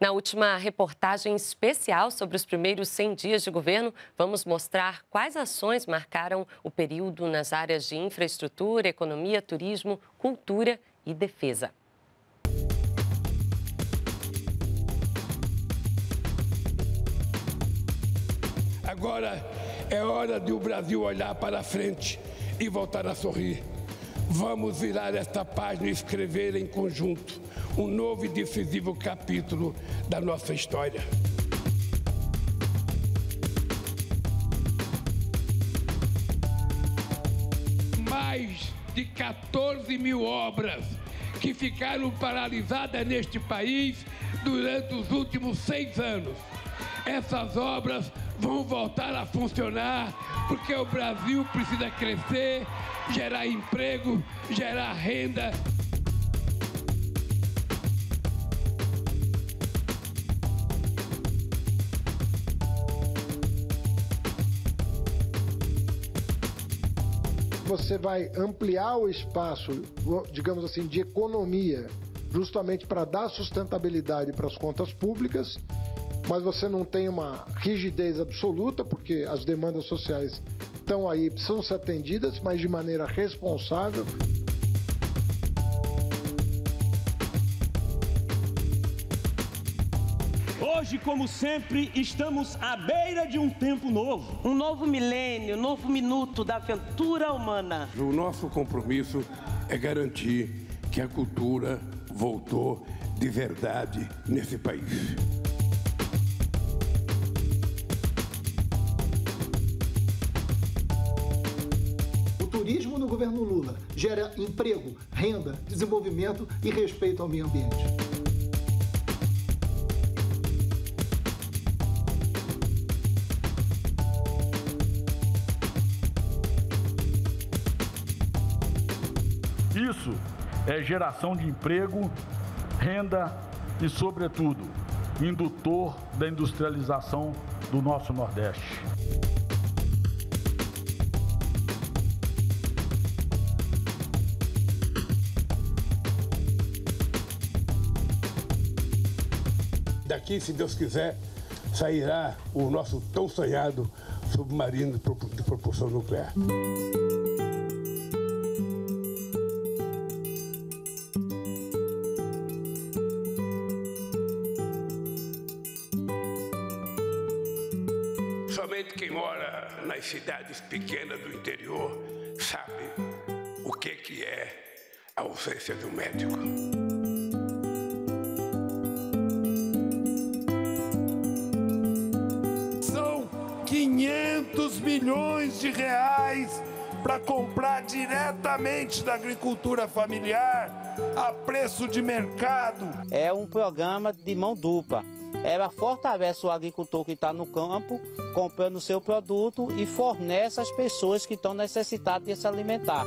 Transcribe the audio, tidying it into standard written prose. Na última reportagem especial sobre os primeiros 100 dias de governo, vamos mostrar quais ações marcaram o período nas áreas de infraestrutura, economia, turismo, cultura e defesa. Agora é hora de o Brasil olhar para a frente e voltar a sorrir. Vamos virar esta página e escrever em conjunto um novo e decisivo capítulo da nossa história. Mais de 14 mil obras que ficaram paralisadas neste país durante os últimos 6 anos. Essas obras vão voltar a funcionar porque o Brasil precisa crescer, gerar emprego, gerar renda. Você vai ampliar o espaço, digamos assim, de economia, justamente para dar sustentabilidade para as contas públicas, mas você não tem uma rigidez absoluta, porque as demandas sociais estão aí, precisam ser atendidas, mas de maneira responsável. Hoje, como sempre, estamos à beira de um tempo novo. Um novo milênio, um novo minuto da aventura humana. O nosso compromisso é garantir que a cultura voltou de verdade nesse país. O turismo no governo Lula gera emprego, renda, desenvolvimento e respeito ao meio ambiente. Isso é geração de emprego, renda e, sobretudo, indutor da industrialização do nosso Nordeste. Daqui, se Deus quiser, sairá o nosso tão sonhado submarino de propulsão nuclear. Somente quem mora nas cidades pequenas do interior sabe o que é a ausência do médico. São 500 milhões de reais para comprar diretamente da agricultura familiar a preço de mercado. É um programa de mão dupla. Ela fortalece o agricultor que está no campo, comprando o seu produto e fornece às pessoas que estão necessitadas de se alimentar.